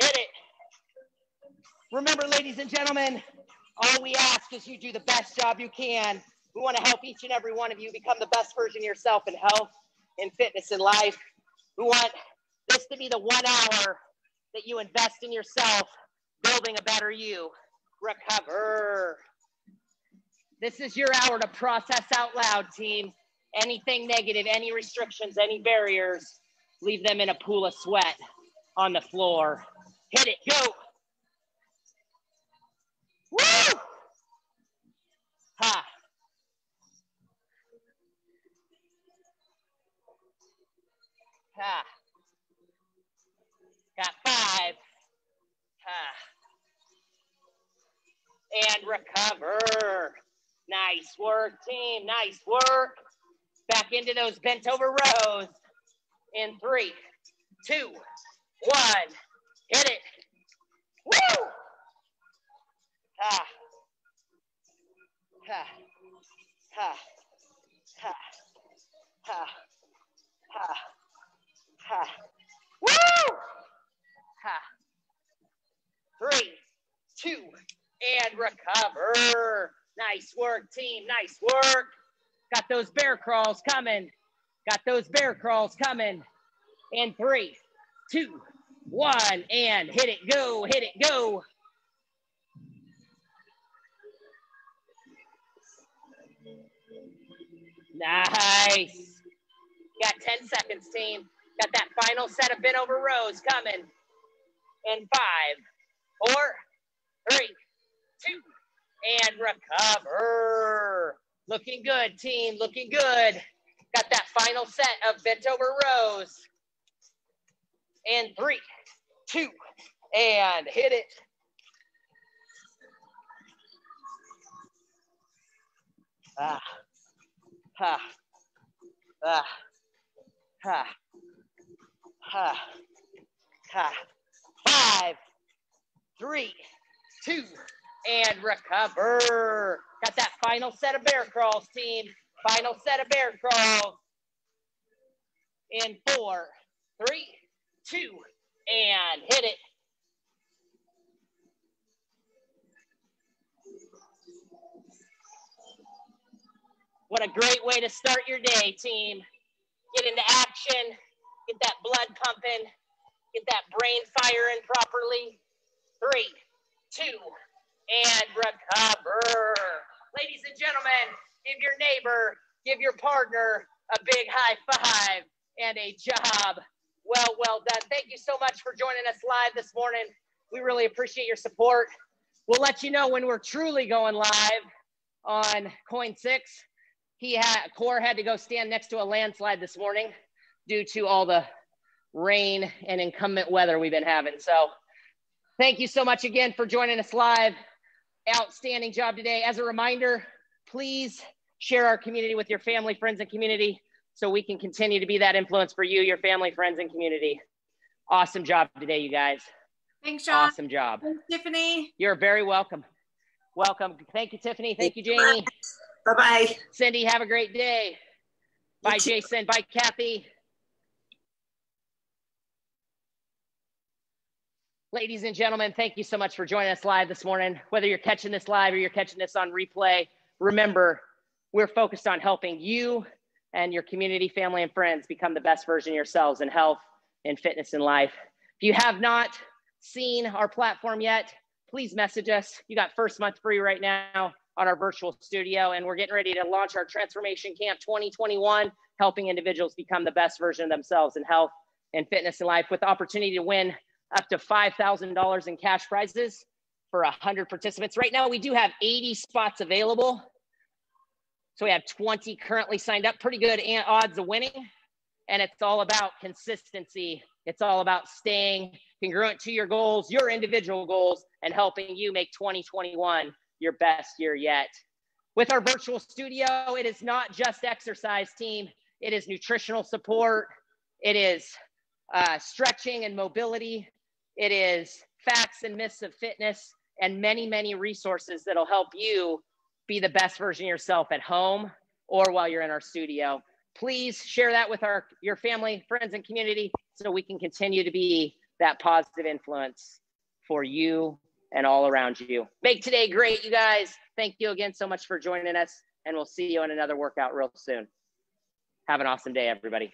Hit it. Remember, ladies and gentlemen, all we ask is you do the best job you can. We want to help each and every one of you become the best version of yourself in health, in fitness, in life. We want this to be the 1 hour that you invest in yourself, building a better you. Recover. This is your hour to process out loud, team. Anything negative, any restrictions, any barriers, leave them in a pool of sweat on the floor. Hit it, go. Woo! Ha. Ha. Got 5. Ha. And recover. Nice work, team. Nice work. Back into those bent over rows. In 3, 2, 1. Hit it. Woo! Ha. Ha. Ha. Ha. Ha. Ha. Ha. Woo! Ha. 3, 2. And recover. Nice work, team. Nice work. Got those bear crawls coming. Got those bear crawls coming. And 3, 2, 1. And hit it, go. Hit it, go. Nice. Got 10 seconds, team. Got that final set of bent over rows coming. And 5, 4, 3, 2, and recover. Looking good, team, looking good. Got that final set of bent over rows. And 3, 2, and hit it. Ah, ha, ah, ha, ha, ha. 5, 3, 2, and recover. Got that final set of bear crawls, team. Final set of bear crawls. In 4, 3, 2, and hit it. What a great way to start your day, team. Get into action. Get that blood pumping. Get that brain firing properly. 3, 2, and recover. Ladies and gentlemen, give your neighbor, give your partner a big high five and a job. Well, well done. Thank you so much for joining us live this morning. We really appreciate your support. We'll let you know when we're truly going live on Coin 6. Core had to go stand next to a landslide this morning due to all the rain and inclement weather we've been having. So thank you so much again for joining us live. Outstanding job today. As a reminder, please share our community with your family, friends, and community so we can continue to be that influence for you, your family, friends, and community. Awesome job today, you guys. Thanks, John. Awesome job. Thanks, Tiffany. You're very welcome. Welcome. Thank you, Tiffany. Thank you, Jamie. Bye-bye. Cindy, have a great day. Bye, Jason. Bye, Kathy. Ladies and gentlemen, thank you so much for joining us live this morning. Whether you're catching this live or you're catching this on replay, remember, we're focused on helping you and your community, family, and friends become the best version of yourselves in health, in fitness, and life. If you have not seen our platform yet, please message us. You got first month free right now on our virtual studio, and we're getting ready to launch our Transformation Camp 2021, helping individuals become the best version of themselves in health, in fitness, and life, with the opportunity to win up to $5,000 in cash prizes for 100 participants. Right now, we do have 80 spots available. So we have 20 currently signed up. Pretty good odds of winning. And it's all about consistency. It's all about staying congruent to your goals, your individual goals, and helping you make 2021 your best year yet. With our virtual studio, it is not just exercise, team. It is nutritional support. It is stretching and mobility. It is facts and myths of fitness and many, many resources that'll help you be the best version of yourself at home or while you're in our studio. Please share that with your family, friends, and community so we can continue to be that positive influence for you and all around you. Make today great, you guys. Thank you again so much for joining us, and we'll see you in another workout real soon. Have an awesome day, everybody.